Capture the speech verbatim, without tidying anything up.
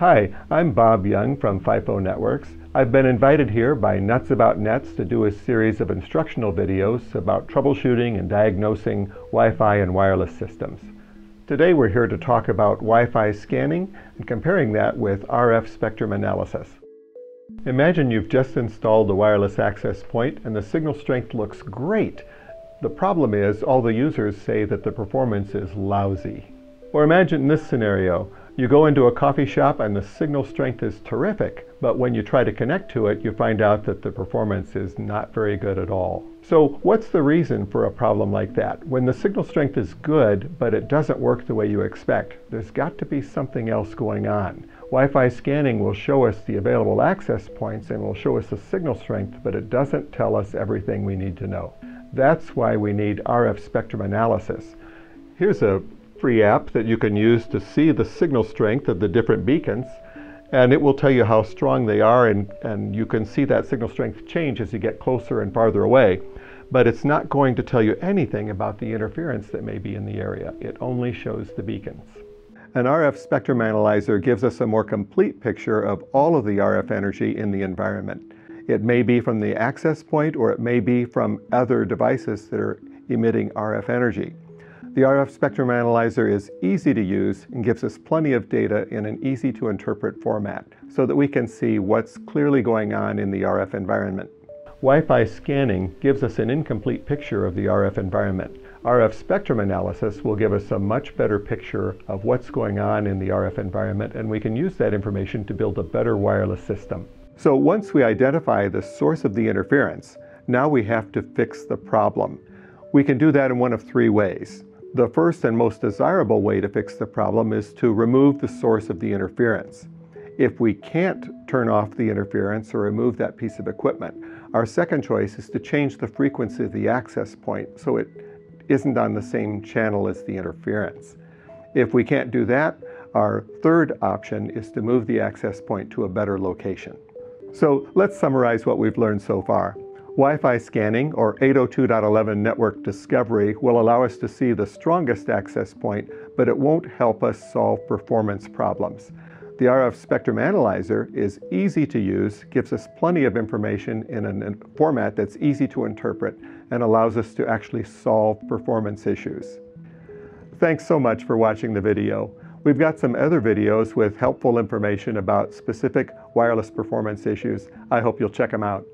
Hi, I'm Bob Young from FIFO Networks. I've been invited here by Nuts About Nets to do a series of instructional videos about troubleshooting and diagnosing Wi-Fi and wireless systems. Today we're here to talk about Wi-Fi scanning and comparing that with R F spectrum analysis. Imagine you've just installed a wireless access point and the signal strength looks great. The problem is all the users say that the performance is lousy. Or imagine this scenario. You go into a coffee shop and the signal strength is terrific, but when you try to connect to it, you find out that the performance is not very good at all. So what's the reason for a problem like that? When the signal strength is good, but it doesn't work the way you expect, there's got to be something else going on. Wi-Fi scanning will show us the available access points and will show us the signal strength, but it doesn't tell us everything we need to know. That's why we need R F spectrum analysis. Here's a free app that you can use to see the signal strength of the different beacons, and it will tell you how strong they are, and, and you can see that signal strength change as you get closer and farther away. But it's not going to tell you anything about the interference that may be in the area. It only shows the beacons. An R F spectrum analyzer gives us a more complete picture of all of the R F energy in the environment. It may be from the access point, or it may be from other devices that are emitting R F energy. The R F spectrum analyzer is easy to use and gives us plenty of data in an easy-to-interpret format so that we can see what's clearly going on in the R F environment. Wi-Fi scanning gives us an incomplete picture of the R F environment. R F spectrum analysis will give us a much better picture of what's going on in the R F environment, and we can use that information to build a better wireless system. So once we identify the source of the interference, now we have to fix the problem. We can do that in one of three ways. The first and most desirable way to fix the problem is to remove the source of the interference. If we can't turn off the interference or remove that piece of equipment, our second choice is to change the frequency of the access point so it isn't on the same channel as the interference. If we can't do that, our third option is to move the access point to a better location. So let's summarize what we've learned so far. Wi-Fi scanning, or eight oh two dot eleven network discovery, will allow us to see the strongest access point, but it won't help us solve performance problems. The R F spectrum analyzer is easy to use, gives us plenty of information in a format that's easy to interpret, and allows us to actually solve performance issues. Thanks so much for watching the video. We've got some other videos with helpful information about specific wireless performance issues. I hope you'll check them out.